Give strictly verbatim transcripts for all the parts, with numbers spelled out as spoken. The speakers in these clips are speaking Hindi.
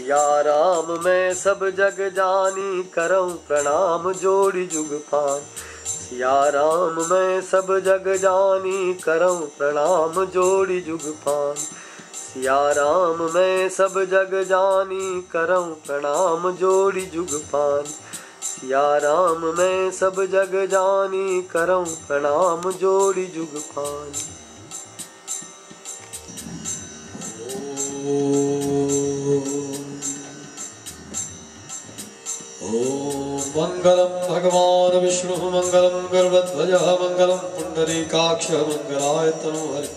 सिया राम मैं सब जग जानी, करऊँ प्रणाम जोड़ी जुग पानी। सिया राम मैं सब जग जानी, करऊँ प्रणाम जोड़ी जुग पानी। सिया राम मैं सब जग जानी, करऊँ प्रणाम जोड़ी जुग पानी। सिया राम मैं सब जग जानी, करऊँ प्रणाम जोड़ी जुग पानी। मंगलम भगवान विष्णु मंगलम गर्वध्वज मंगलम पुंडरीकाक्ष मंगलायतनो हरि।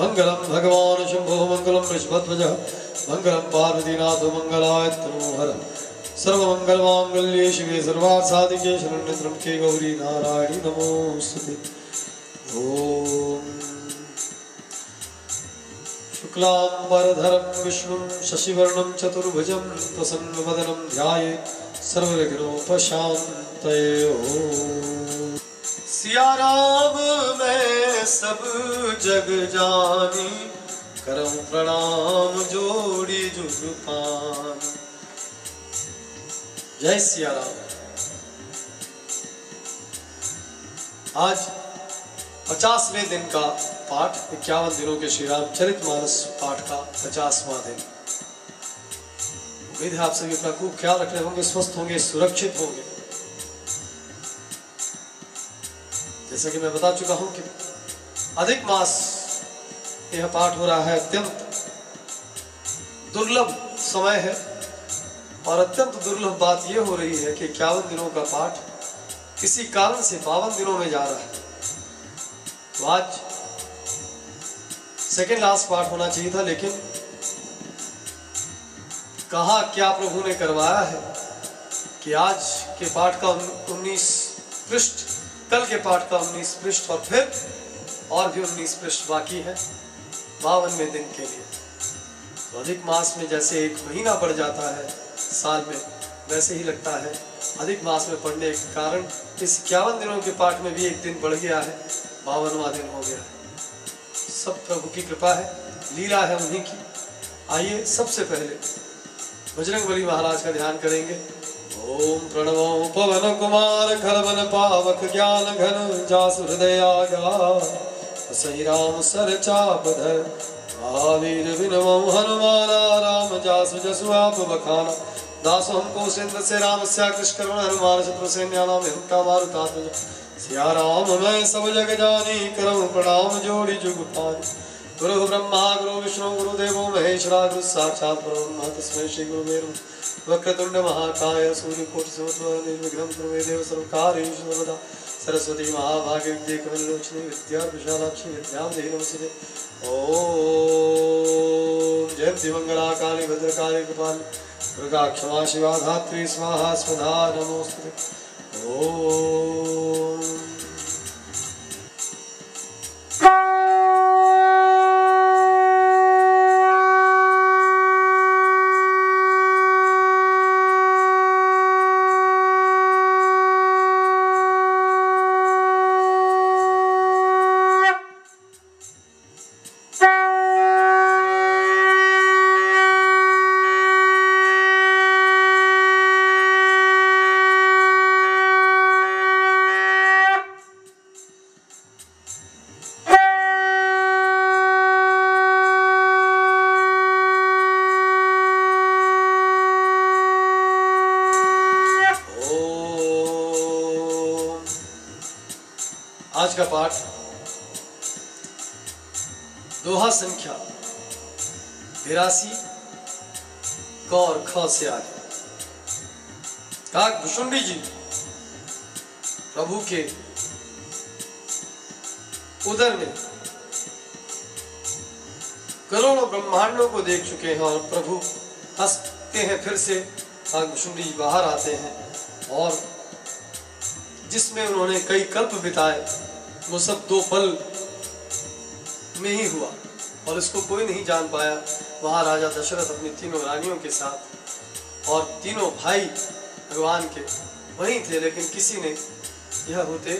मंगलम भगवान शंभो मंगलम वृषभध्वज मंगलम पार्वतीनाथ मंगलायतनो हर। सर्वमंगलमांगल्ये शिवे सर्वार्थसाधिके शरण्ये त्र्यंबके गौरी नारायणी नमोस्तुते। ॐ शुक्लांबरधरं विष्णुं शशिवर्णं चतुर्भुजं प्रसन्नवदनं ध्यायेत् सर्वविघ्नोपशान्तये। ॐ सिया राम मैं सब जग जानी, करम प्रणाम जोड़ी जुग पानी। जय सिया राम। आज पचासवें दिन का पाठ, इक्यावन दिनों के श्री राम चरित मानस पाठ का पचासवां दिन। उम्मीद है आप सभी अपना खूब ख्याल रख रहे होंगे, स्वस्थ होंगे, सुरक्षित होंगे। जैसा कि मैं बता चुका हूं कि अधिक मास यह पाठ हो रहा है। अत्यंत दुर्लभ समय है और अत्यंत दुर्लभ बात यह हो रही है कि इक्यावन दिनों का पाठ किसी कारण से बावन दिनों में जा रहा है। तो आज सेकेंड लास्ट पाठ होना चाहिए था, लेकिन कहा क्या प्रभु ने करवाया है कि आज के पाठ का उन्नीस पृष्ठ, कल के पाठ का उन्नीस पृष्ठ और फिर और भी उन्नीस पृष्ठ बाकी है बावनवें दिन के लिए। तो अधिक मास में जैसे एक महीना पड़ जाता है साल में, वैसे ही लगता है अधिक मास में पढ़ने के कारण इस इक्यावन दिनों के पाठ में भी एक दिन बढ़ गया है, बावनवा दिन हो गया है। सब प्रभु की कृपा है, लीला है उन्हीं की। आइए सबसे पहले बजरंग बली महाराज का ध्यान करेंगे। ओम प्रणव पवन कुमार खरवन पावक ज्ञान घन जासु हृदय आगा। सही राम सर चाप धर महावीर विनम हनुमाना। राम जासु जसु आप बखाना। दासो हमको सिंध से राम स्या कृष्ण हनुमान शत्रु से न्याना में हमका मारुता। सिया राम मैं सब जग जानी, करम प्रणाम जोड़ी जुग पानी। गुरु ब्रह्मा गुरु विष्णु गुरुदेवो महेश्वरा गुरु साक्षात् ब्रह्म तस्मै श्री गुरुवे। वक्रतुंड महाकाय सूर्यकोटिसमत्वं गुरुवे देव सर्वकार्येषु सर्वदा। सरस्वती महाभागे विद्ये कमललोचने विद्याविशालाक्षि विद्यां देहि नमस्ते। ओम जयति मंगला काली भद्रकाली कृपाल दुर्गा क्षमा शिवा धात्री स्वाहा स्वधा नमोस्तुते। ओम का पाठ दोहा संख्या तिरासी क और ख से आगे। काक भुशुंडी जी प्रभु के उदर में करोड़ों ब्रह्मांडों को देख चुके हैं और प्रभु हंसते हैं। फिर से काक भुशुंडी जी बाहर आते हैं और जिसमें उन्होंने कई कल्प बिताए वो सब दो पल में ही हुआ और इसको कोई नहीं जान पाया। वहाँ राजा दशरथ अपनी तीनों रानियों के साथ और तीनों भाई भगवान के वहीं थे, लेकिन किसी ने यह होते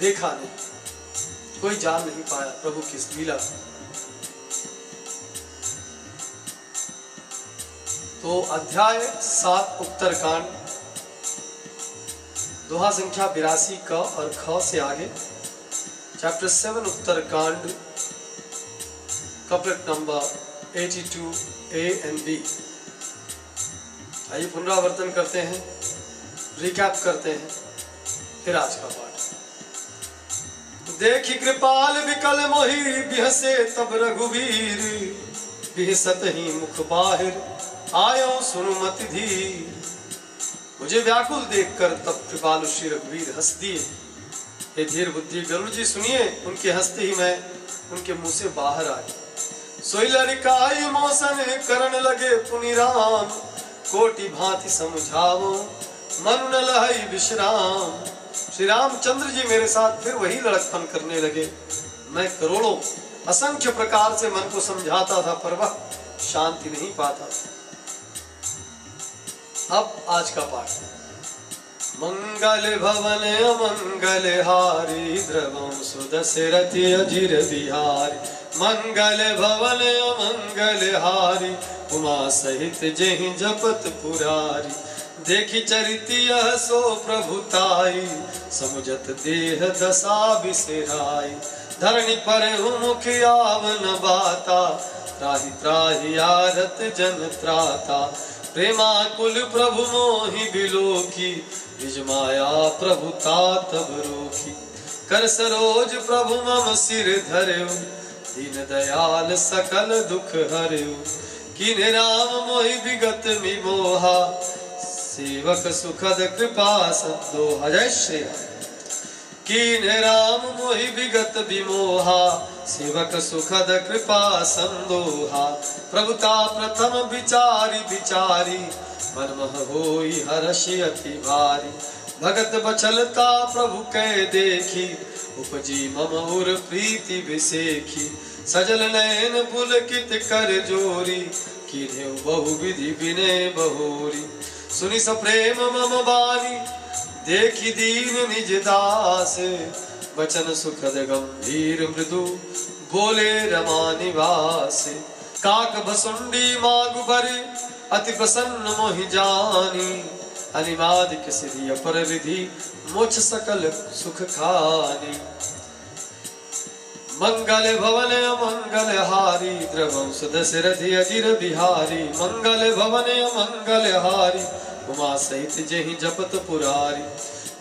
देखा नहीं, कोई जान नहीं पाया प्रभु की इस लीला। तो तो अध्याय सात उत्तर कांड दोहा संख्या बिरासी क और ख से आगे chapter seven Uttar Kand couplet number eighty two A and B. आइए पुनरावर्तन करते हैं, रिकैप करते हैं फिर आज का पाठ। देखी कृपाल विकल मोहि बिहसे तब रघुवीर बिहसत ही मुख बाहिर आयो सुनुमति धीर। मुझे व्याकुल देखकर तब कृपालु श्री रघुवीर हंस दिए। हे धीर बुद्धि गरुड़ जी सुनिए, उनके हंसते ही मैं उनके मुंह से बाहर आए। सोई मौसन करण लगे पुनि राम कोटि भांति समझावो मनु न लहई विश्राम। श्री रामचंद्र जी मेरे साथ फिर वही लड़कपन करने लगे। मैं करोड़ों असंख्य प्रकार से मन को समझाता था पर वह शांति नहीं पाता था। अब आज का पाठ। मंगल भवन अमंगल हारी द्रवम सुदशरथि अजिर बिहारी। मंगल भवन अमंगल हारी उमा सहित जहि जपत पुरारी। देखि चरितिया सो प्रभुताई समुझत देह दशा बिसराई। धरणी पर मुख यावन बाता त्राहि त्राहि आरत जन त्राता। प्रेमाकुल प्रभु मोहि बिलोकी निज माया प्रभुता तब रोकी। कर सरोज प्रभु मम सिर धर्यो दीन दयाल सकल दुख हर्यो। किन्ह राम मोहि विगत विमोहा सेवक सुखद कृपा संदोहा। जय श्री राम। कीन्ह राम मोहि विगत विमोहा सेवक सुखद कृपा संदोहा। प्रभुता प्रथम विचारी विचारी मनमह होई हर्षि अति भारी। भगत बचलता प्रभु कै देखी उपजी मम उर प्रीति विसेखी। सजल नयन पुलकित कर जोरी किन्हे बहु विधि विनय बहोरी। सुनि सप्रेम मम बानी देखी दीन निज दास। वचन सुखद गंभीर मृदु बोले रमा निवास। काक भसुंडी मागु बरे अति प्रसन्न मोहि जानी। अनिमाद के सिद्धि अपर विधि मोक्ष सकल सुख खानी। मंगल भवन अमंगल हारी द्रवम सुदशरथि अजिर बिहारी। मंगल भवन अमंगल हारी उमा सहित जहि जपत पुरारी।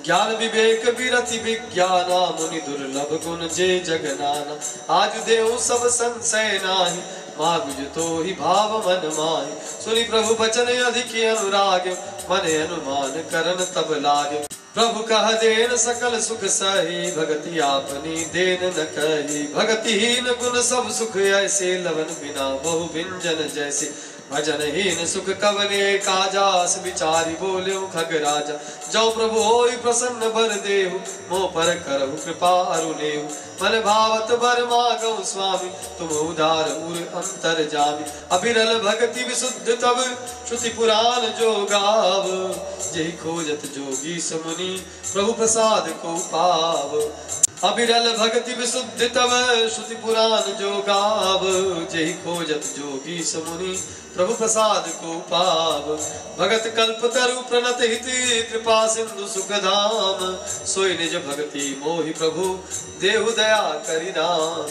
ज्ञान विवेक विरति विज्ञाना मुनि दुर्लभ गुण जे जगनाना। आज देहु सब संशय नाही मागुज तो ही भाव मन माहि। सुनि प्रभु बचन अधिक अनुराग मन अनुमान करन तब लागे। प्रभु कह देन सकल सुख सही भगति आपनी देन न कही। भगति हीन गुण सब सुख ऐसे लवन बिना बहु व्यंजन जैसे। भजन हीन सुख कवने काजा विचारी बोले खग राजा। जो प्रभु होई प्रसन्न बर देहु मोह पर करहु कृपा अरुनेहु। मन भावत बर मागौ स्वामी तुम उदार उर अंतर जामी। अभिरल भगति विशुद्ध तब श्रुति पुराण जो गाव। जय खोजत जोगी समुनि प्रभु प्रसाद को पाव। अबिरल भक्ति विशुद्ध तव श्रुति पुराण जो गाव। जय खोजत जोगी समुनि प्रभु प्रसाद को पाव। भगत कल्प तरु प्रणत हित कृपा सिंधु सुखधाम। सोई निज भक्ति मोहि प्रभु देहु दया करि राम।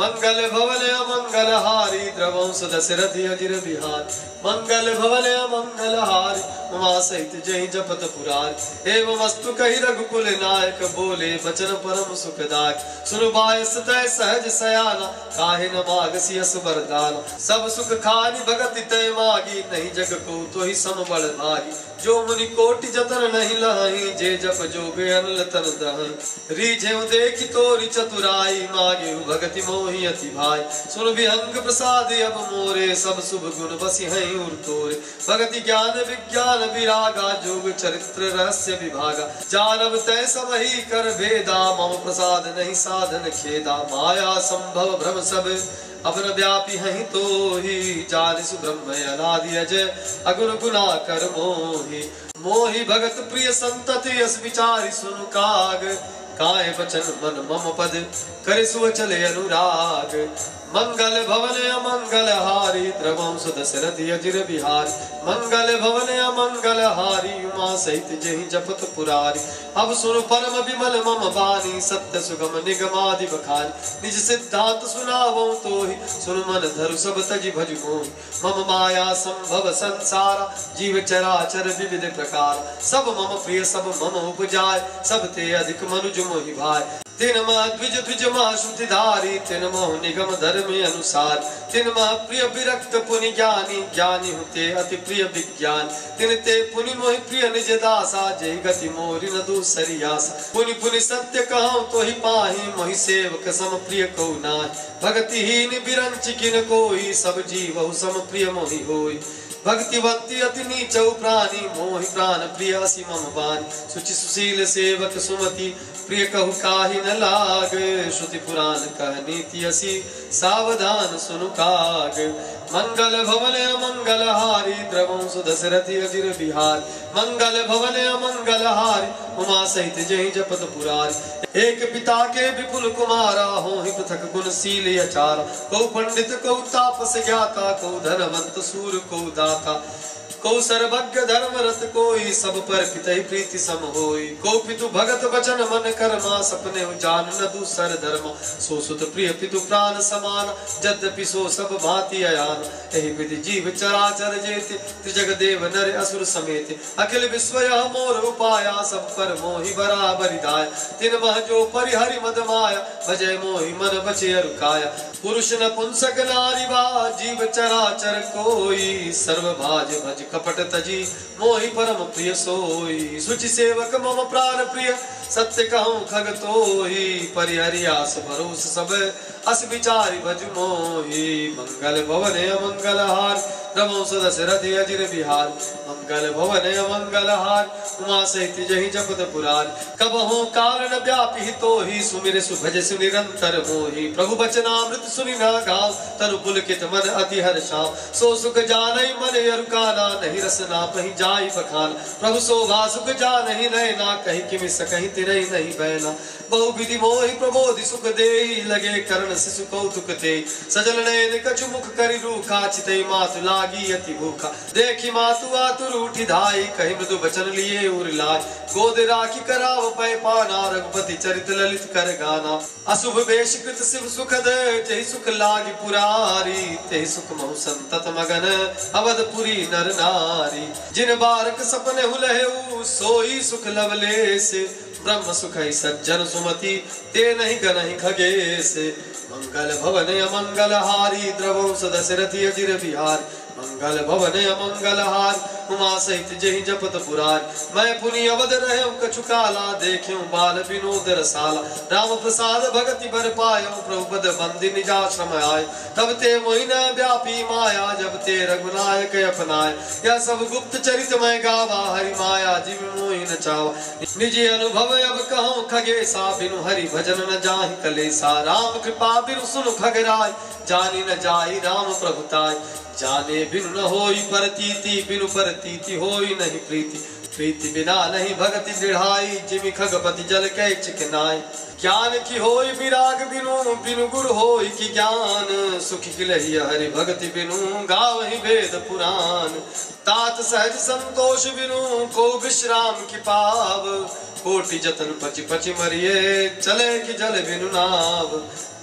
मंगल भवन अमंगल हारी द्रवम सुदशरथि अजिर बिहारी। मंगल भवन अमंगल हारी उमा सहित जहि जपत पुरारी। एवं वस्तु कहि रघुकुल नायक बोले बचन परम सुखदायक। सुनु बाय सतय सहज सयाना काहे न मागसि अस वरदाना। सब सुख खानि भगति तय मागी नहीं जग को तो ही सम बड़ भागी। जो मुनि कोटि जतन नहीं लहि जे जप जोग अनल तन दहि। रीझेउ देखि तोरि चतुराई मागे भगति मोहि अति भाई। सुन विहंग प्रसाद अब मोरे सब शुभ गुण बसि हैं उर तोरे। भगति ज्ञान विज्ञान विरागा जोग चरित्र रहस्य विभागा। जानब तय सब ही कर भेदा मम प्रसाद नहीं साधन खेदा। माया संभव भ्रम सब अवर व्यापी हैं तो ही। जानिसु ब्रह्म अनादि अजय अगुण गुना कर मोहि। मोहि भगत प्रिय संतति अस विचारि सुनु काग। काय बचन मन मम पद करे सुवचले अनुराग। मंगल भवने अमंगल हारी त्रिभुवन सुदशरथ यजिर बिहारी मंगल भवने अमंगल हारी उमा सहित जहि जपत पुरारी। अब सुन परम विमल मम वाणी सत्य सुगम निगमादि बखानी निज सिद्धांत सुनावो तो ही सुन मन धरु सब तजि भज मोहि। मम माया संभव संसारा जीव चराचर विविध प्रकार सब मम प्रिय सब मम उपजाय सब ते अधिक मनुज मोहि भाय। तिन मां द्विज द्विज मां श्रुतिधारी तिन मोह निगम धर्म अनुसार तिन मां प्रिय विरक्त पुनि ज्ञानी ज्ञानी होते अति प्रिय विज्ञान तिन ते पुनि मोहि प्रिय निज दासा जय गति मोरि न दूसरी आसा। पुनि पुनि सत्य कहूं तो ही पाही मोहि सेवक सम प्रिय कौ नाहि भक्ति हीन बिरंच किन कोई सब जीवहु सम प्रिय मोहि होई। भक्तिवती अति नीचौ प्राणी मोहि प्राण प्रिय असि मम वाणी सुचि सुशील सेवक सुमति प्रिय कहु काहि न लागे श्रुति पुराण कह नीति असि सावधान सुनु काग। मंगल भवने अमंगल हारी द्रवं सुदशरथि अजिर बिहारी मंगल भवने अमंगल हारी उमा सहित जहि जपत पुरारी। एक पिता के विपुल कुमारा होहि पृथक गुणशील अचारा कौ पंडित कौ तापस ज्ञाता कौ धनवंत सूर कौ दाता को सर्वज्ञ धर्म रत कोई सब पर पितहि प्रीति सम होई। को पितु भगत बचन मन कर्मा सपने जान न दूसर धर्म सो सुत प्रिय पितु प्राण समान यद्यपि सो सब भांति अयान। एहि विधि जीव चराचर जेति त्रिजग देव नर असुर समेत अखिल विश्व यह मोर उपाया सब पर मोहि बराबर दाय। तिन मह जो परिहरि मद माया भजय मोहि मन बचे अरु काया। पुरुष नपुंसक नारी बा जीव चराचर कोई सर्व भाज भज कपट तजी मोहि परम प्रिय सोई। सुचि सेवक मम प्राण प्रिय सत्य कहूं खग तोहि परिहरि आस भरोस सब अस विचारि भज मोहि। मंगल भवने अमंगल हार नमो सदशरथ अजिर बिहार मंगल भवने अमंगल हार उमा सहित जहि जपत पुराण। कबहु काल न व्यापी तोहि सुमिर सुभज सुनिरंतर होहि प्रभु वचनामृत सुनि ना गाव तनु पुलकित मन अति हर्षाव। सो सुख जानहि मन अरु काना नहीं रसना पही जाई बखान प्रभु शोभा सुख जा नहीं नैना कहीं किमि सकहि तिरहि नहीं बैना। बहु विधि मोहि प्रमोदि सुख देहि लगे कर्ण शिशु कौतुक तेहि सजल नयन कछु मुख करि रूखा चितहि मातु लागी अति भूखा। देखि मातु आतुर उठि धाई कहि मृदु वचन लिए उर लाज गोद राखी कराव पै पाना रघुपति चरित ललित कर गाना। अशुभ वेश कृत शिव सुखद जहि सुख लागी पुरारी तेहि सुख महु संतत मगन अवधपुरी नर नारी। जिन बारक सपने हुलहु सोई सुख लवलेस ब्रह्म सुखहि सज्जन सुमति ते नहीं गनहि खगेश। मंगल भवने अमंगल हारी द्रवं सुदशरथि अजिर बिहार मंगल भवने अमंगल हार उमा सहित जहि जपत पुराण। मैं पुनि अवध रहे कछु काला देखियो बाल विनोद रसाला राम प्रसाद भगति भर पायो प्रभु पद बंदी निजाश्रम आय। तब ते मोहि न व्यापी माया जब ते रघुनायक अपनाय यह सब गुप्त चरित मैं गावा हरि माया जीव मोहि न चावा। निज अनुभव अब कहूं खगेसा बिनु हरि भजन न जाहि कलेसा राम कृपा बिनु सुनु खगराय जानी न जाहि राम प्रभुताय। जाने बिनु न होई परतीति बिनु परतीति होई नहीं प्रीति प्रीति बिना नहीं भगति दृढ़ाई जिमि खगपति जल कै चिकनाई। ज्ञान की होई विराग बिनु बिनु गुरु होई की ज्ञान सुख की लही हरि भगति बिनु गावहि वेद पुराण। तात सहज संतोष बिनु को विश्राम की पाव कोटि जतन पचि पचि मरिये चले की जल बिनु नाव।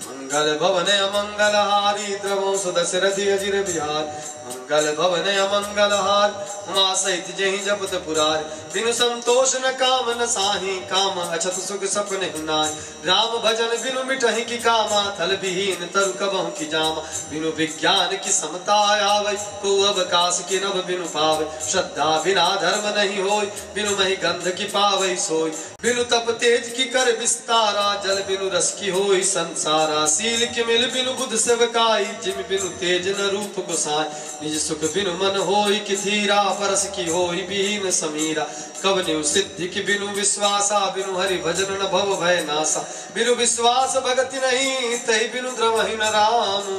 मंगल भवने अमंगल हारी द्रवं सुदशरथि अजिर बिहार मंगल भवने अमंगल हार उमा सहित जहि जपत पुरार। बिनु संतोष न काम न साहि काम अछत सुख सपने नाहि राम भजन बिनु मिटहि की कामा थल विहीन तरु कबहु की जामा। बिनु विज्ञान की समता आवै को अवकाश की नभ बिनु पावै श्रद्धा बिना धर्म नहीं होय बिनु महि गंध की पावै सोय। बिनु तप तेज की कर विस्तारा जल बिनु रस की होय संसारा सील के मिल बिनु बुध सेवकाई जिम बिनु तेज न रूप गोसाई। निज सुख बिनु मन होई कि धीरा परस की होई बिहीन समीरा कब न्यू सिद्धि की बिनु विश्वासा बिनु हरि भजन न भव भय नासा। बिनु विश्वास भगति नहीं तहि बिनु द्रवहि न राम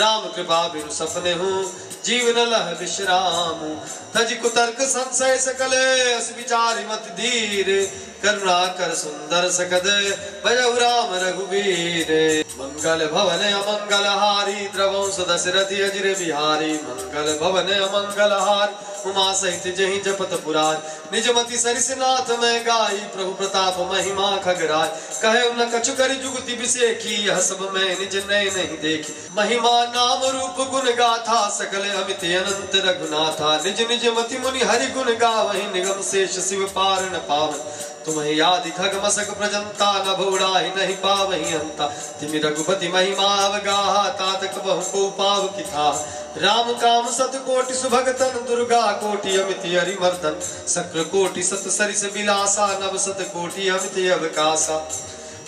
राम कृपा बिनु सपने हूँ जीवन लह विश्राम। तज कुतर्क संशय सकल अस विचारि मत धीर करुणा कर सुंदर सकद भजहु राम रघुबीर। मंगल भवने अमंगलहारी द्रवंश दशरथि अजिर बिहारी मंगल भवने अमंगलहार उमा सहित जहि जपत पुराण निजमति सरिसनाथ में गाई प्रभु प्रताप महिमा खगराय कहे न कछु करि जुगति बिसेखी यह सब मैं निज नय नहीं देखी महिमा नाम रूप गुण गाथा सकल अमित अनंत रघुनाथा निज निज मति मुनि हरि गुण गावहि निगम शेष शिव पार न पावहि तुम्हें याद खग मसक प्रजंता नभ उड़ाहि नहीं पावहि अंता तिमि रघुपति महिमा अवगाहा तात कबहु को पाव की था राम काम सत कोटि सुभगतन दुर्गा कोटि अमित हरिमर्दन शक्र कोटि सत सरिस विलासा नव सत कोटि अमित अवकाशा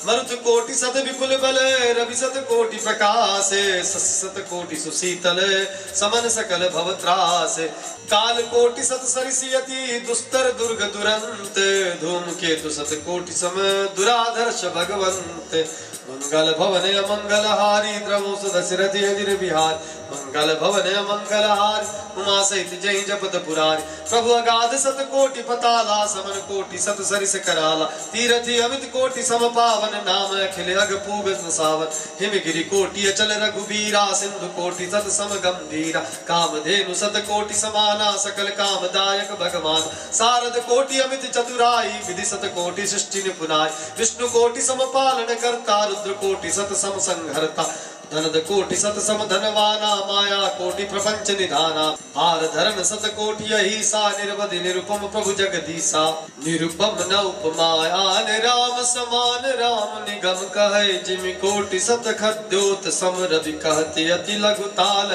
मरुत कोटि सत विपुल बले रवि सत कोटि प्रकाशे सत कोटि सुशीतले समन सकल भवत्रासे काल कोटि सत सरिसियति दुस्तर दुर्ग दुरंत धूम केतु सत कोटि सम दुराधर्ष भगवंत मंगल भवने अमंगलहारी द्रवंश दशरथि अजिर बिहार मंगल भवने अमंगलहार उमा सहित जय जपत पुराण प्रभु अगाध सत कोटि पताला समन कोटि सत सरिस कराला तीरथि अमित कोटि सम पावन नाम अखिल अग पूगन सावन हिमगिरि कोटि अचल रघुबीरा सिंधु कोटि सत सम गंभीरा कामधेनु सत कोटि समाना सकल कामदायक भगवान सारद कोटि अमित चतुराई विधि सत कोटि सृष्टि निपुनाय विष्णु कोटि सम पालन करता रुद्र कोटि सत सम संहरता धनद कोटि सत सम धनवाना माया कोटि प्रपंच निधाना हार धरन सत कोटि अहिसा निर्वधि निरुपम प्रभु जगदीशा निरुपम न उपमायान राम समान राम निगम कहे जिमि कोटि सत खद्योत समरवि कहते अति लघुताल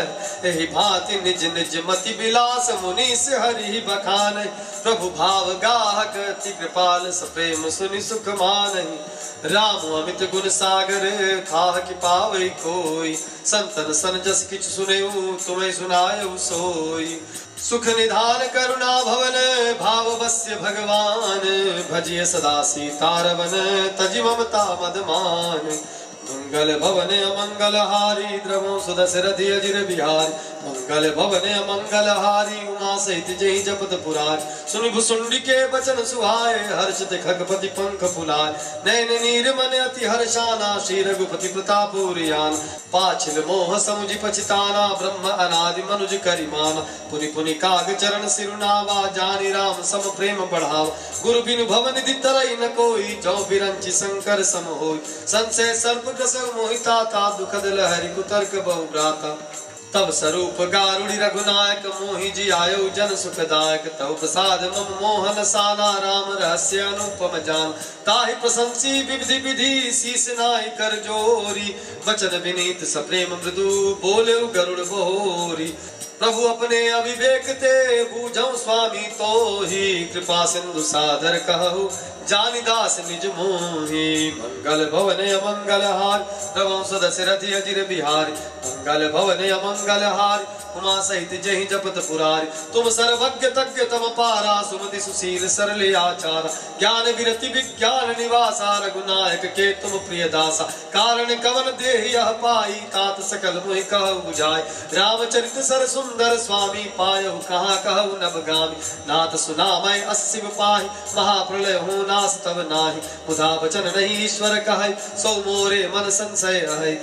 एहि भांति निज निज मति विलास मुनीस हरि बखान प्रभु भाव गाहक अति कृपाल सप्रेम सुनि सुख मानहि राम अमित गुण सागर खाह कि पावई कोई संतन सन जस किछ सुनेऊ तुम्हें सुनायऊ सोई सुख निधान करुणा भवन भाव वस्य भगवान भजिय सदा सीतारवन तजि ममता मदमान मंगल भवने अमंगलहारी द्रवो सुदशरथि अजिर बिहार मंगल भवने अमंगलहारी उमा सहित जय जपत पुराण सुनि भुसुंडी के बचन सुहाए हर्षित खगपति पंख फुलाए नैन नीर मन अति हर्षाना श्री रघुपति प्रताप उरियान पाछिल मोह समुझि पछिताना ब्रह्म अनादि मनुज करिमाना पुनि पुनि काग चरण सिरुनावा जानि राम सम प्रेम बढ़ाव गुरु बिनु भवन निधि तरहि न कोई जो बिरंचि शंकर सम होई संशय सर्प मोहिता था दुखद लहरि कुतर्क बहु भ्राता तब स्वरूप गारुड़ी रघुनायक मोहि जी आयो जन सुखदायक तव प्रसाद मम मोहन साना राम रहस्य अनुपम जान ताहि प्रशंसी विधि विधि शीस नाहि कर जोरी वचन विनीत सप्रेम मृदु बोले गरुड़ बहोरी प्रभु अपने अविवेक ते बूझौ स्वामी तो ही कृपा सिंधु सादर कहु जानि दास निज मोहि मंगल भवने अमंगलहार रवं सदशरथि अजिर बिहारी मंगल भवने अमंगलहार उमा सहित जहि जपत पुरारी तुम सर्वज्ञ तज्ञ तम पारा सुमति सुशील सरल आचार ज्ञान विरति विज्ञान निवासा रघुनायक के तुम प्रिय दासा कारण कवन देहि यह पाई तात सकल मोहि कहु बुझाय रामचरित सरसु सुंदर स्वामी पायहु कहाँ कहु नभगामी नाथ सुना मैं अस्सिव पाहि महाप्रलय हो नाश तब नाही मुदा वचन नहीं ईश्वर कहै सो मोरे मन संशय है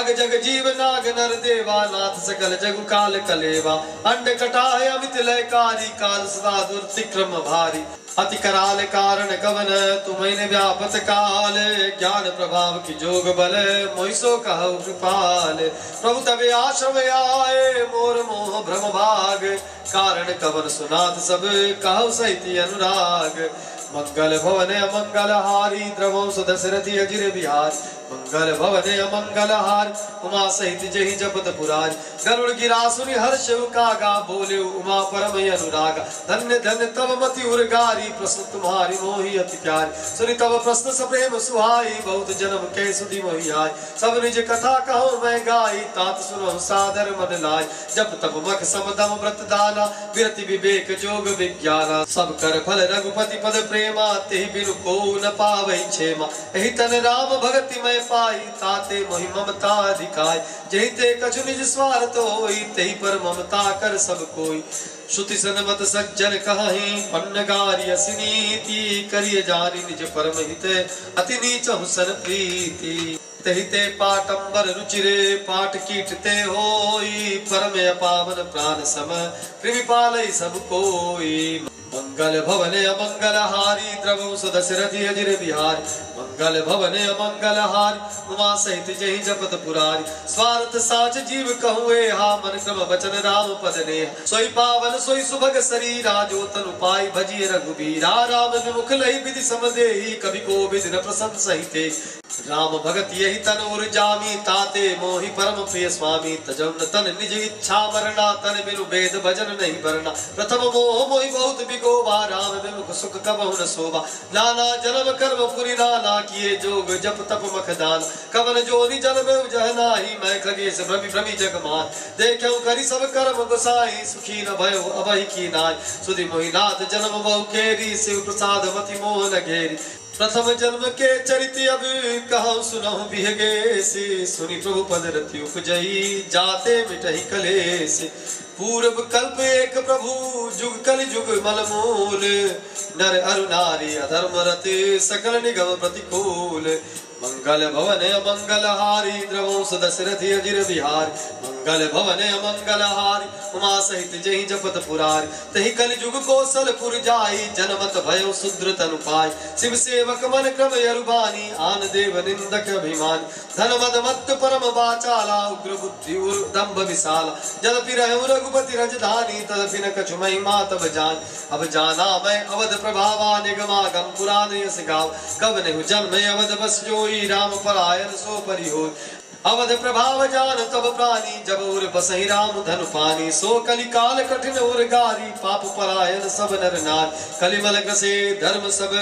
अग जग जीव नाग नर देवा नाथ सकल जगु काल कलेवा अंड कटाय अमित लयकारी काल सदा दुर्तिक्रम भारी अति कराल कारण कवन तुम्हें व्यापत काल ज्ञान प्रभाव की जोग बल मोहिसो कहु कृपाल प्रभु तबे आश्रम आए मोर मोह भ्रम भाग कारण कवन सुनाथ सब कहु सहित अनुराग मंगल भवने अमंगलहारी द्रवो सुदशरथि अजिर बिहार मंगल भवने अमंगलहार उमा सहित जहि जपत पुराण गरुड़ गिरा सुनि हर्ष कागा बोले उमा परम अनुरागा धन्य धन्य तव मति उर्गारी प्रश्न तुम्हारी मोहि अति प्यारी सुनि तव प्रश्न सप्रेम सुहाई बहुत जन्म के सुधि मोहि आय सब निज कथा कहो मैं गाई तात सुनो सादर मन लाय जप तप मख समदम व्रत दाना विरति विवेक जोग विज्ञाना सब कर फल रघुपति पद प्रेमा तेहि बिनु को न पावै क्षेमा एहि तन राम भगति मैं पाई ताते मोहि ममता अधिकाय जेहि ते कछु निज स्वार्थ होई तेहि पर ममता कर सब कोई श्रुति सनमत सज्जन कहि पन्नगारी असनीति करिय जानि निज परम हित अति नीच हुसन प्रीति तहिते पाटंबर रुचिरे पाठ कीटते होई परम पावन प्राण सम कृपालय सब कोई मंगल भवने अमंगल हारी द्रवम सुदशरथि अजिर बिहारी मंगल भवने अमंगल हारी उमा सहित जय जपत पुरारी स्वार्थ साच जीव कहुए हा मन क्रम वचन राम पद नेहा सोई पावन सोई सुभग शरीरा जो तनु पाई भजिय रघुबीरा राम विमुख लहि विधि समदेहि कवि कोविद न प्रशंसहिते राम भगत यही तन उर्जामी ताते मोहि परम प्रिय स्वामी तजम न तन निज इच्छा मरना तन बिनु वेद भजन नहीं भरना प्रथम मोह मोहि बहुत बिगोवा राम विमुख सुख कबहु न शोभा नाना जन्म कर्म पुरी नाना किए जोग जप तप मख दान कवन जोनि जन्म जहनाहि मैं खगेश भ्रमि भ्रमि जगमान देखौ करि सब कर्म गोसाई सुखी न भयो अबहि कीनाय सुधि मोहि नाथ जन्म बहु केरी शिव प्रसाद मति मोह न घेरी प्रथम जन्म के चरित अब कहूँ सुनहु बिहगे सुनि प्रभु पद रति उपजई जाते मिटहि कलेश पूर्व कल्प एक प्रभु जुग कल जुग मलमूल नर अरु नारी अधर्म रति सकल निगम प्रतिकूल मंगल भवने अमंगल हारी द्रवो सुदशरथि अजिर बिहारी मंगल भवने अमंगल हारी उमा सहित जहि जपत पुरारी तहि कल जुग कौशलपुर जाई जनमत भयो शूद्र तनु पाई शिव सेवक मन क्रम यरुबानी आन देव निंदक अभिमान धन मद मत्त परम वाचाला उग्र बुद्धि उर दंभ विशाला यद्यपि रहु रघुपति रजधानी तदपि न कछु महिमा तब जान अब जाना मैं अवध प्रभावा निगमागम पुराण यस गाँव कब नेहु जन्म अवध बस जो राम परायण सो परिहोर अवध प्रभाव जान तब प्राणी जब उर बसहि राम धनु पानी सो कलि काल कठिन उर गारी पाप परायण सब नर नार कलिमल ग्रसे धर्म सब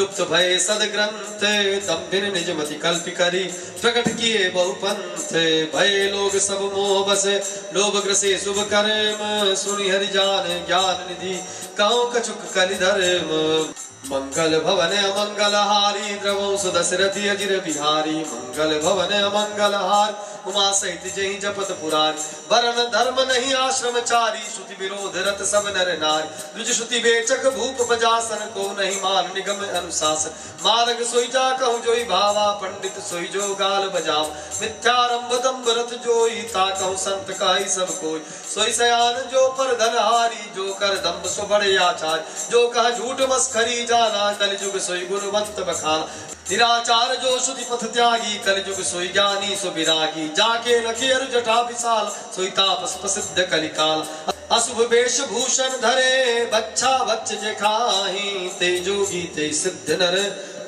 लुप्त भय सद ग्रंथ दम्भिन निज मति कल्पि करी प्रकट किए बहु पंथ भय लोग सब मोह बसे लोभ ग्रसे शुभ कर्म सुनि हरि जान ज्ञान निधि कहु कछुक कलि धर्म मंगल भवने अमंगल हारी द्रवो सुदशरथि अजिर बिहारी मंगल भवने अमंगल हार उमा सहित जहि जपत पुरारी वरण धर्म नहीं आश्रम चारी श्रुति विरोध रत सब नर नारी द्विज श्रुति बेचक भूप बजासन को नहीं मान निगम अनुशासन मार्ग सोई जा कहूँ जोई भावा पंडित सोई जो गाल बजाव मिथ्यारंभ दम्भ रत जोई ता कहूँ संत काहि सब कोई सोई सयान जो पर धन हारी जो कर दम्भ सो बड़े आचार जो कहा झूठ मस्खरी कलिजुग सोई गुणवंत बखाना निराचार जो सुधि पथ त्यागी कलिजुग सोई ज्ञानी सो विरागी जाके लखी अरु जटा विशाल सोई तापस प्रसिद्ध कलिकाल अशुभ वेश भूषण धरे बच्चा बच्च जे खाही ते जोगी ते सिद्ध नर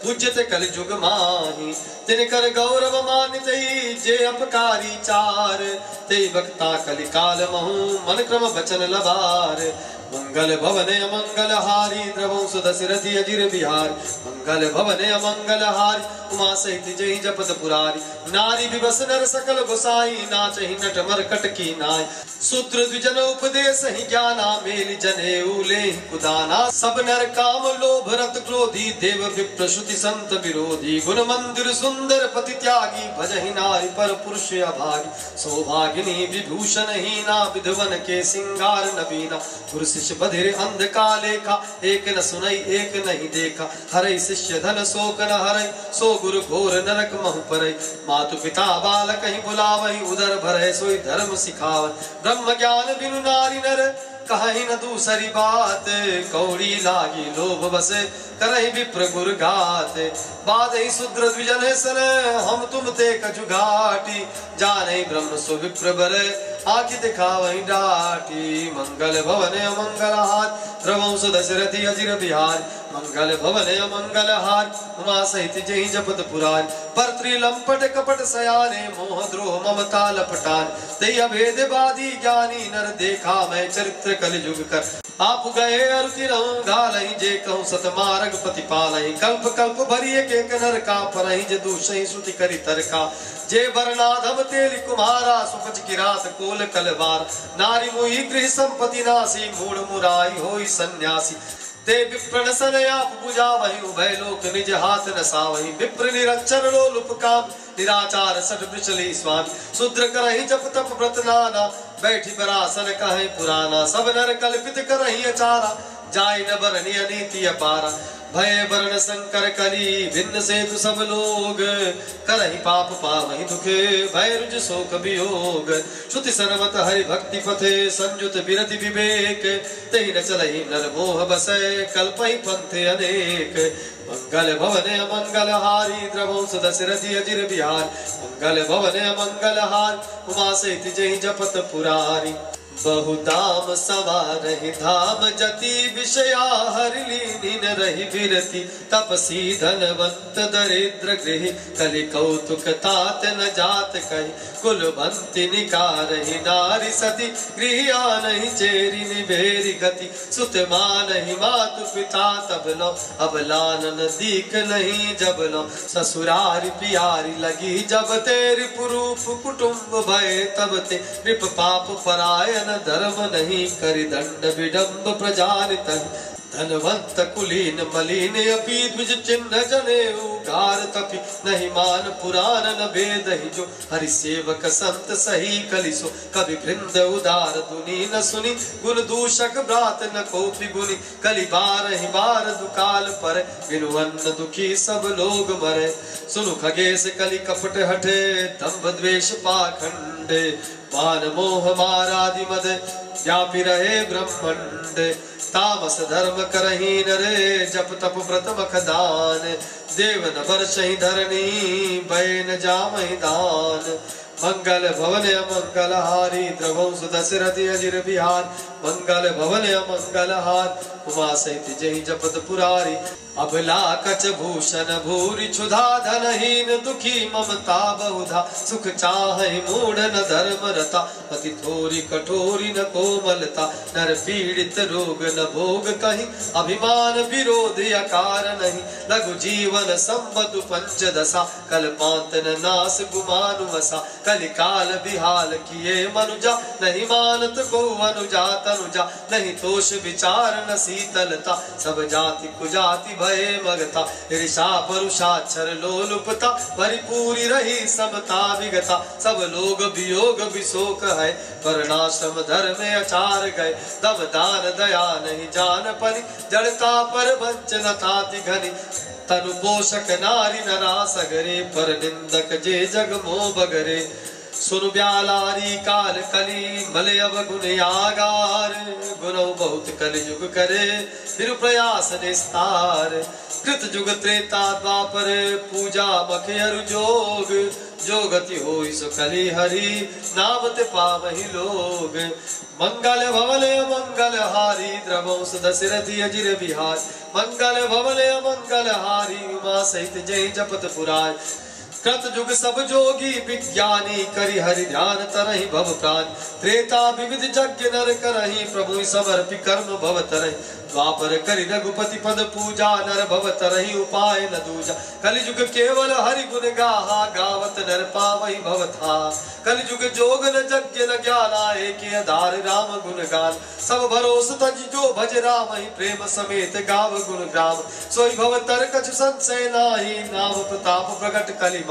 पूज्यते कलिजुग माही तिनकर गौरव मानित जे अपकारी चार ते वक्ता कलिकाल महु मन क्रम बचन लबार मंगल भवने अमंगल हारी द्रवो सुदशरथि अजिर बिहारी मंगल भवने अमंगल हारी उमा सहित जहि जपत पुरारी नारी विवश नर सकल गोसाई नाचहि नट मरकट की नाय सूत्र द्विजन उपदेश ही ज्ञाना मेल जने उले कुदाना सब नर काम लोभ रत क्रोधी देव विप्र श्रुति संत विरोधी गुण मंदिर सुंदर पति त्यागी भजहि नारी पर पुरुष अभागी सौभागिनी विभूषण हीना विधवन के सिंगार नवीना गुरु शिष्य बधिर अंध कालेखा एक न सुनई एक नहीं देखा हरई शिष्य धन शोक न हरई सो गुरु घोर नरक महु परई मातु पिता बालक ही बुलावहि उदर भरहि सोई धर्म सिखावहि ब्रह्म ज्ञान बिनु नारी नर कहि न दूसरी बात कौड़ी लागी लोभ बसे करहि विप्र गुरु घात बाधहि शूद्र द्विजन सन हम तुम ते कछु घाटी जानहि ब्रह्म सो विप्र बर आखि दिखावहि डाटी मंगल भवने अमंगल हार द्रवो सुदशरथि अजिर बिहारी मंगल भवने अमंगल हार उमा सहित जहि जपत पुराण पर त्रिलंपट कपट सयाने मोह द्रोह ममता लपटान तय अभेद वादी ज्ञानी नर देखा मैं चरित्र कलिजुग कर आप गए अरुति रहूं घालहि जे कहूं सत मार्ग प्रतिपालहि कल्प कल्प भरी एक एक नर का परहि जे दूषहि श्रुति करि तरका जे बरनाधम तेल कुम्हारा सुपच की रात कोल कलवार नारी मोहि गृह संपत्ति नासी मूढ़ मुराई होई सन्यासी ते विप्रण सन आप बुझावहि उभय लोक निज हाथ नसावहि विप्र निरक्षर लोलुप काम निराचार सठ बिचलि स्वामी शूद्र करहि जप तप व्रत नाना बैठी बरासन कहहि पुराना सब नर कल्पित करहि अचारा जाय न बरनी अनीति अपारा भय वरण संकर कली भिन्न से तु सब लोग करहि पाप पावहि दुखे भय रुज शोक वियोग श्रुति सरवत हरि भक्ति पथे संयुत बिरति विवेक तेहि न चलहि नर मोह बसय कल्पहि पंथे अनेक मंगल भवने अमंगल हारी द्रवौ सुदशरथि अजिर बिहार मंगल भवने अमंगल हार उमा सहित जहि जपत पुरारी बहुताम सवार रही धाम जति विषया हरिलीनी न रही विरति तपसी धनवंत दरिद्र गृही कलि कौतुक तात न जात कही कुलवंति निकारहि नारी सती गृहिया नहीं चेरी निभेरी गति सुत मानहि मातु पिता तब लो अब लानन दीक नहीं जब लो ससुरारी प्यारी लगी जब तेरी पुरूप कुटुम्ब भय तब ते नृप पाप परायण धर्म नहीं करि दंड विडम्ब प्रजारित धनवंत कुलीन मलिन अपि द्विज चिन्ह जने उघार तपि नहीं मान पुराण न भेद ही जो हरि सेवक संत सही कलिसो कवि वृंद उदार दुनि न सुनि गुण दूषक ब्रात न कोपि गुनि कलि बार ही बार दुकाल पर बिनुवन्न दुखी सब लोग मरे सुनु खगेश कलि कपट हटे दम्भ द्वेष पाखंडे मान मोह मारादि मद व्यापी रहे ब्रह्मंड तामस धर्म करही नरे जप तप व्रत मख दान देवन वर्षहि धरणी भय न जामहि दान मंगल भवने अमंगल हारी द्रवौ सुदशरथि अजिर बिहार मंगल भवने अमंगल हार उमा सहित जहि जपत पुरारी अबला कच भूषण भूरि क्षुधा धनहीन दुखी ममता बहुधा सुख चाहि मूढ़ न धर्म रता अति थोरी कठोरी न कोमलता नर पीड़ित रोग न भोग कहीं अभिमान विरोध अकार नहीं लघु जीवन संबंधु पंचदशा कल्पांत न नाश गुमानु वसा कलिकाल बिहाल किए मनुजा नहीं मानत को अनुजा तनुजा नहीं तोष विचार न शीतलता सब जाति कुजाति भय मगता ऋषा परुषाक्षर लोलुपता परिपूरी रही समता विगता सब लोग वियोग विशोक है वर्णाश्रम धर्म आचार गए दम दान दया नहीं जान परी जड़ता पर वंचनता घनी तनु पोषक नारी नरा सगरे पर निंदक जे जग मोह बगरे सुन ब्यालारी काल कली मले अब गुण आगार गुनौ बहुत कलयुग करे फिर प्रयास निस्तार कृत जुग त्रेता द्वापर पूजा मख अरु जोग जो गति होई सो कली हरि नाम ते पावहि लोग मंगल भवले मंगल हारी द्रवौ सुदशरथि अजिर बिहार मंगल भवले मंगल हारी उमा सहित जय जपत पुराण कृत जुग सब जोगी विज्ञानी करि हरि ध्यान तरहि भव प्राण त्रेता विविध यज्ञ नर करहि प्रभु समर्पि कर्म भव तरहि द्वापर करि रघुपति पद पूजा नर भव तरहि उपाय न दूजा कलिजुग केवल हरि गुण गाहा गावत नर पावहि भव था कलिजुग जोग न यज्ञ न ज्ञान एके आधार राम गुण गान सब भरोस तज जो भज राम ही प्रेम समेत गाव गुण ग्राम सोई भव तर कछु संशय नाहि नाम प्रताप प्रकट कलि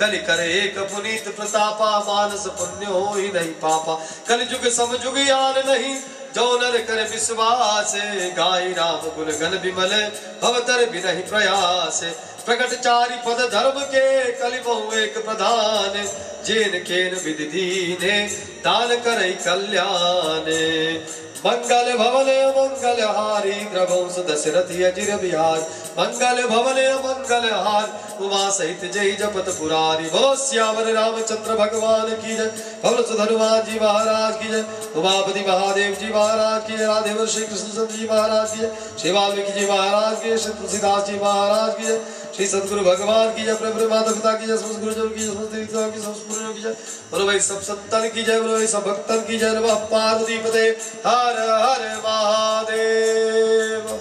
कलि करे एक पुनीत प्रतापा मानस पुण्य हो ही नहीं पापा कलिजुग सब जुग यान नहीं जो नर कर विश्वास गाय राम गुण गण विमल भवतर भी नहीं प्रयास प्रकट चारि पद धर्म के कलि बहु एक प्रधान जेन केन विधि दीने दान करे कल्याण मंगल भवने मंगल हारी द्रवौ सुदशरथि अजिर बिहार मंगल भवने मंगल हार उमा सहित जय जपत पुरारी बोलो श्यावर रामचंद्र भगवान की जय भवल सुधनुमान जी महाराज की जय उमापति महादेव जी महाराज की जय राधेवर श्री कृष्ण जी महाराज की जय श्री वाल्मीकि जी महाराज की जय श्री तुलसीदास जी महाराज की जय श्री सदगुरु भगवान की जय प्रभु माता पिता की जय समस्त गुरुजन की जय समस्त देवताओं की समस्त पुरुषों की जय बोलो भाई सब संतन की जय बोलो भाई सब भक्तन की जय नमः पार्वती पते हर हर महादेव।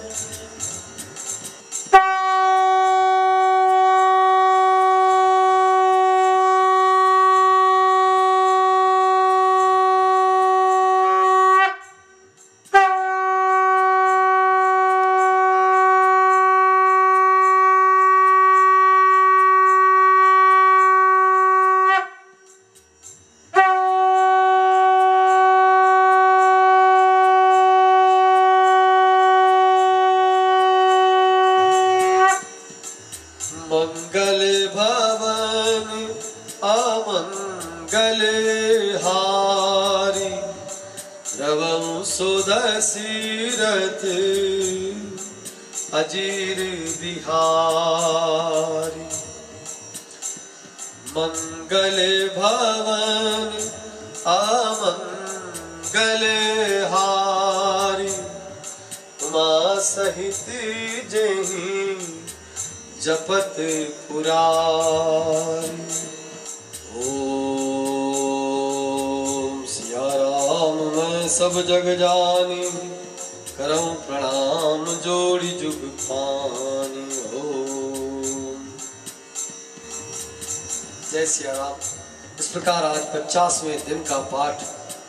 कलहारी रवम सुदसीरथ अजीर बिहारी मंगल भवन अमंगल हारी मां सहित जही जपत पुरारी। ओम सिया राम मैं सब जग जानी करम प्रणाम जोड़ी जुग पानी। ओम जय सिया राम। इस प्रकार आज पचासवें दिन का पाठ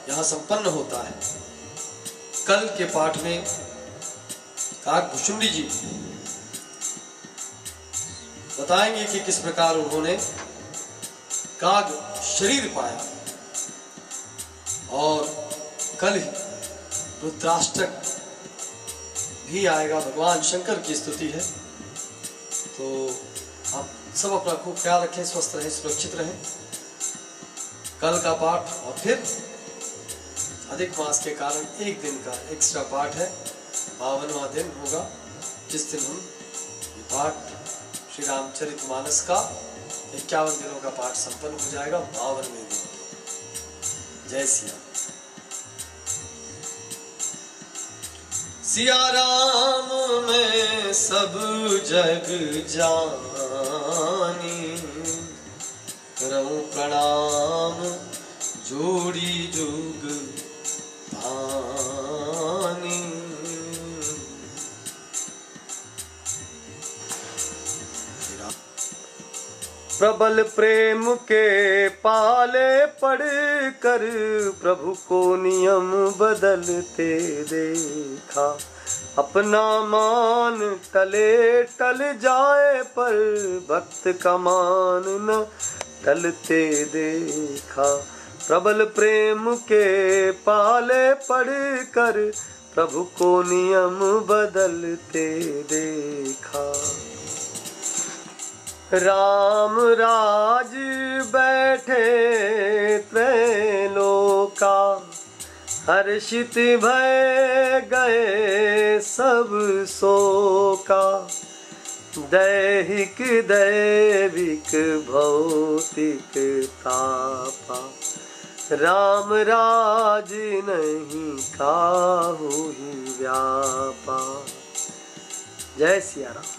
यहाँ संपन्न होता है। कल के पाठ में काक भुशुंडी जी बताएंगे कि किस प्रकार उन्होंने काग शरीर पाया, और कल ही रुद्राष्टक भी आएगा। भगवान शंकर की स्तुति है। तो आप सब अपना खूब ख्याल रखें, स्वस्थ रहें, सुरक्षित रहें। कल का पाठ और फिर अधिक मास के कारण एक दिन का एक्स्ट्रा पाठ है, बावनवा दिन होगा जिस दिन हम पाठ श्री रामचरित मानस का इक्यावन दिनों का पाठ संपन्न हो जाएगा बावनवें दिन। जय सिया सिया राम में सब जग जानी करऊँ प्रणाम जोड़ी जुग पानी। प्रबल प्रेम के पाले पढ़ कर प्रभु को नियम बदलते देखा, अपना मान टले टल जाए पर भक्त का मान न टलते देखा। प्रबल प्रेम के पाले पढ़ कर प्रभु को नियम बदलते देखा। राम राज बैठे त्रैलोका हर्षित भय गए सब सोका, दैहिक दैविक भौतिक तापा राम राज नहीं काहू ही व्यापा। जय सिया राम।